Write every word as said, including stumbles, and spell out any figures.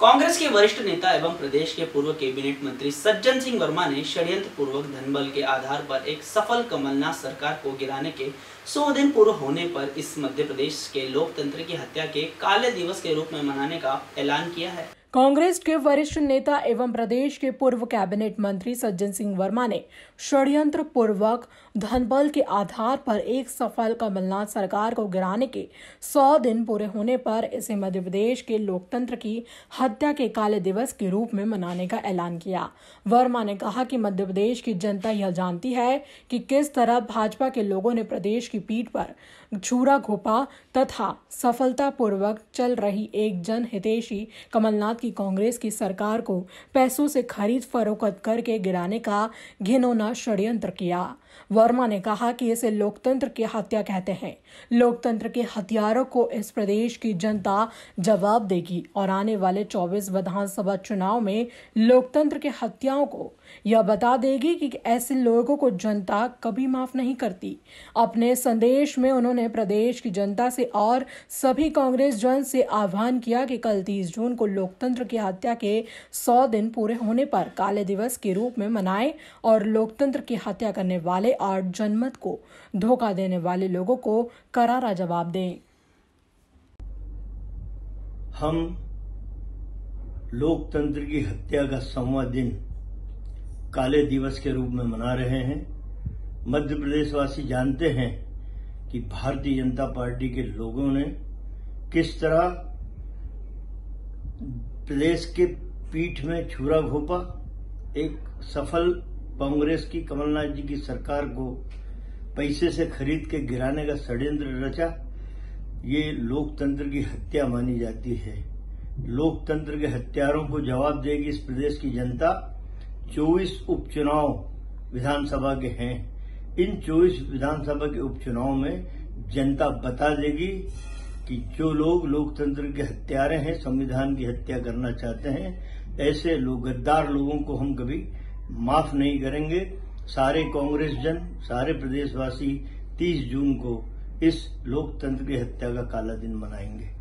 कांग्रेस के वरिष्ठ नेता एवं प्रदेश के पूर्व कैबिनेट मंत्री सज्जन सिंह वर्मा ने षड्यंत्र पूर्वक धनबल के आधार पर एक सफल कमलनाथ सरकार को गिराने के सौ दिन पूर्व होने पर इस मध्य प्रदेश के लोकतंत्र की हत्या के काले दिवस के रूप में मनाने का ऐलान किया है। कांग्रेस के वरिष्ठ नेता एवं प्रदेश के पूर्व कैबिनेट मंत्री सज्जन सिंह वर्मा ने षड्यंत्र पूर्वक धनबल के आधार पर एक सफल कमलनाथ सरकार को गिराने के सौ दिन पूरे होने पर इसे मध्य प्रदेश के लोकतंत्र की हत्या के काले दिवस के रूप में मनाने का ऐलान किया। वर्मा ने कहा कि मध्य प्रदेश की जनता यह जानती है कि किस तरह भाजपा के लोगों ने प्रदेश की पीठ पर छुरा घोंपा तथा सफलतापूर्वक चल रही एक जनहितैषी कमलनाथ की कांग्रेस की सरकार को पैसों से खरीद फरोख्त करके गिराने का घिनौना षड्यंत्र किया। वर्मा ने कहा कि इसे लोकतंत्र की हत्या कहते हैं। लोकतंत्र के हत्यारों को इस प्रदेश की जनता जवाब देगी और आने वाले चौबीस विधानसभा चुनाव में लोकतंत्र के हत्याओं को यह बता देगी कि ऐसे लोगों को जनता कभी माफ नहीं करती। अपने संदेश में उन्होंने प्रदेश की जनता से और सभी कांग्रेस जन से आह्वान किया कि कल तीस जून को लोकतंत्र की हत्या के सौ दिन पूरे होने पर काले दिवस के रूप में मनाएं और लोकतंत्र की हत्या करने वाले और जनमत को धोखा देने वाले लोगों को करारा जवाब दें। हम लोकतंत्र की हत्या का सौवां दिन काले दिवस के रूप में मना रहे हैं। मध्य प्रदेशवासी जानते हैं कि भारतीय जनता पार्टी के लोगों ने किस तरह प्रदेश के पीठ में छुरा घोंपा, एक सफल कांग्रेस की कमलनाथ जी की सरकार को पैसे से खरीद के गिराने का षड्यंत्र रचा। ये लोकतंत्र की हत्या मानी जाती है। लोकतंत्र के हत्यारों को जवाब देगी इस प्रदेश की जनता। चौबीस उपचुनाव विधानसभा के हैं। इन चौबीस विधानसभा के उपचुनाव में जनता बता देगी कि जो लोग लोकतंत्र के हत्यारे हैं, संविधान की हत्या करना चाहते हैं, ऐसे लोग, गद्दार लोगों को हम कभी माफ नहीं करेंगे। सारे कांग्रेस जन, सारे प्रदेशवासी तीस जून को इस लोकतंत्र की हत्या का काला दिन मनाएंगे।